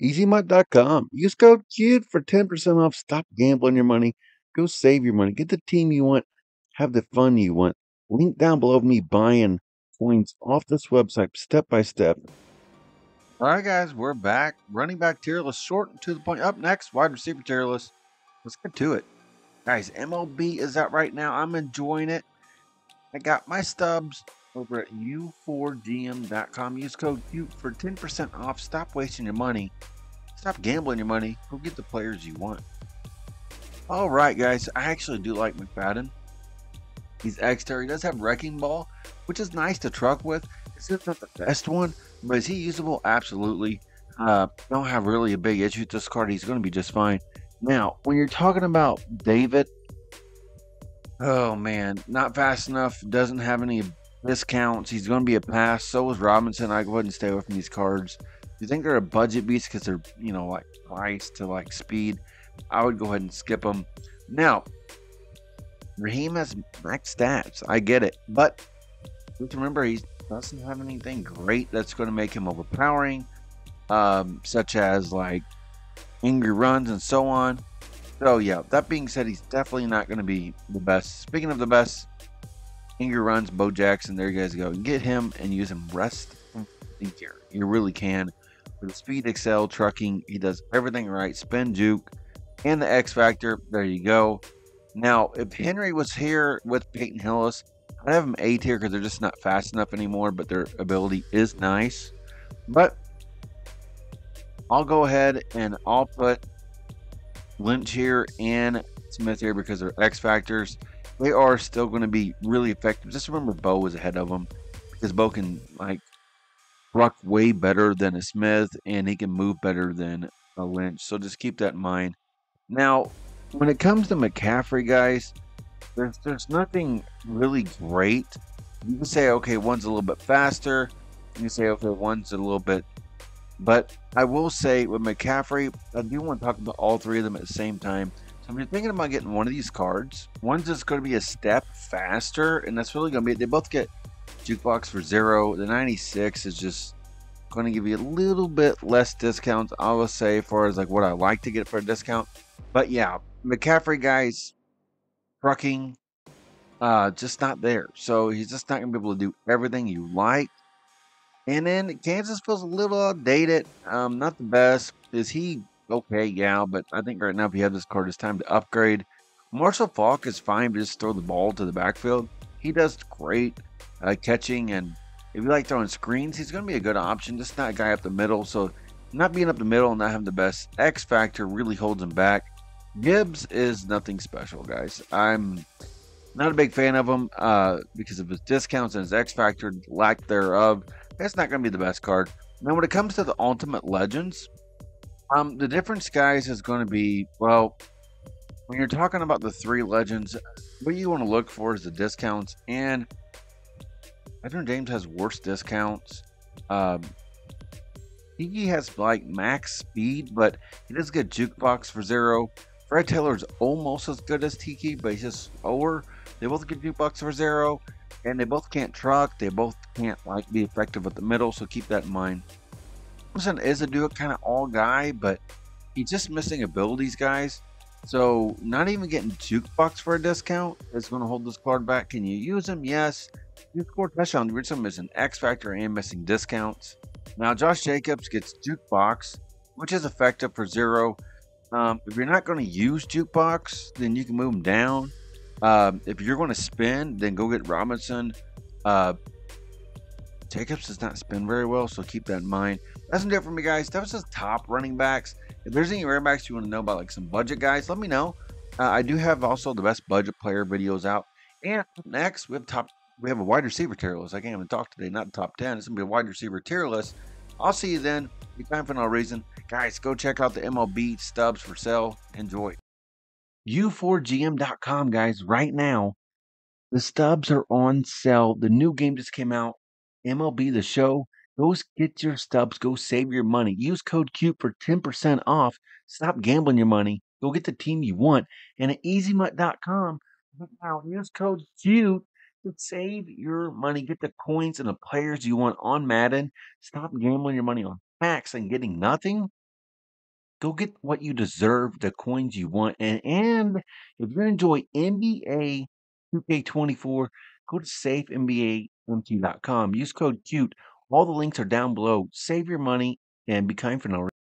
EasyMutt.com. Use code KID for 10% off. Stop gambling your money. Go save your money. Get the team you want. Have the fun you want. Link down below me buying coins off this website step by step. All right, guys, we're back. Running back tier list, short and to the point. Up next, wide receiver tier list. Let's get to it. Guys, MLB is out right now. I'm enjoying it. I got my stubs over at u4dm.com. Use code CUTE for 10% off. Stop wasting your money. Stop gambling your money. Go get the players you want. All right, guys. I actually do like McFadden. He's extra. He does have Wrecking Ball, which is nice to truck with. It's just not the best one, but is he usable? Absolutely. Don't have really a big issue with this card. He's going to be just fine. Now, when you're talking about David, oh man, not fast enough. Doesn't have any discounts. He's going to be a pass. So is Robinson. I go ahead and stay away from these cards. You think they're a budget beast because they're, you know, like price to like speed? I would go ahead and skip them. Now, Raheem has max stats. I get it, but just remember he doesn't have anything great that's going to make him overpowering, such as like angry runs and so on. So yeah, that being said, he's definitely not going to be the best. Speaking of the best, angry runs, Bo Jackson. There you guys go. Get him and use him rest from the year. You really can. With speed, excel, trucking, he does everything right. Spin, juke, and the X factor. There you go. Now, if Henry was here with Peyton Hillis, I'd have him A tier because they're just not fast enough anymore, but their ability is nice. But I'll go ahead and I'll put Lynch here and Smith here because they're X factors. They are still going to be really effective. Just remember Bo was ahead of them because Bo can like block way better than a Smith and he can move better than a Lynch. So just keep that in mind. Now, when it comes to McCaffrey, guys, there's nothing really great. You can say, okay, one's a little bit faster. You can say, okay, one's a little bit. But I will say with McCaffrey, I do want to talk about all three of them at the same time. So if you're thinking about getting one of these cards, one's just going to be a step faster, and that's really going to be it. They both get Jukebox for 0. The 96 is just going to give you a little bit less discounts, I will say, as far as like what I like to get for a discount. But yeah, McCaffrey, guys, trucking, just not there. So he's just not going to be able to do everything you like. And then Kansas feels a little outdated. Not the best. Is he okay? Yeah, but I think right now if you have this card, it's time to upgrade. Marshall Falk is fine, but just throw the ball to the backfield. He does great catching, and if you like throwing screens, he's going to be a good option. Just not a guy up the middle. So not being up the middle and not having the best X factor really holds him back. Gibbs is nothing special, guys. I'm not a big fan of him because of his discounts and his X factor, lack thereof. That's not going to be the best card. Now, when it comes to the Ultimate Legends, the difference, guys, is going to be, well, when you're talking about the three Legends, what you want to look for is the discounts. And I think James has worse discounts. Tiki has, like, max speed, but he does get Jukebox for 0. Fred Taylor is almost as good as Tiki, but he's just slower. They both get Jukebox for 0. And they both can't truck. They both can't like be effective at the middle. So keep that in mind. Listen, is a do it kind of all guy, but he's just missing abilities, guys. So not even getting Jukebox for a discount is going to hold this card back. Can you use him? Yes. You score touchdowns. You're just missing X factor and missing discounts. Now Josh Jacobs gets Jukebox, which is effective for 0. If you're not going to use Jukebox, then you can move him down. If you're going to spin, then go get Robinson. Jacobs does not spin very well, so keep that in mind. That's it for me, guys. That was just top running backs. If there's any running backs you want to know about, like some budget guys, let me know. I do have also the best budget player videos out. And next, we have a wide receiver tier list. I can't even talk today, not the top 10. It's going to be a wide receiver tier list. I'll see you then. Be time for no reason. Guys, go check out the MLB stubs for sale. Enjoy. u4gm.com, guys. Right now the stubs are on sale. The new game just came out, MLB The Show. Go get your stubs. Go save your money. Use code CUTE for 10% off. Stop gambling your money. Go get the team you want. And at easymutt.com now, use code CUTE to save your money. Get the coins and the players you want on Madden. Stop gambling your money on packs and getting nothing. Go get what you deserve, the coins you want. And if you enjoy NBA 2K24, go to safembamc.com. Use code CUTE. All the links are down below. Save your money and be kind for no reason.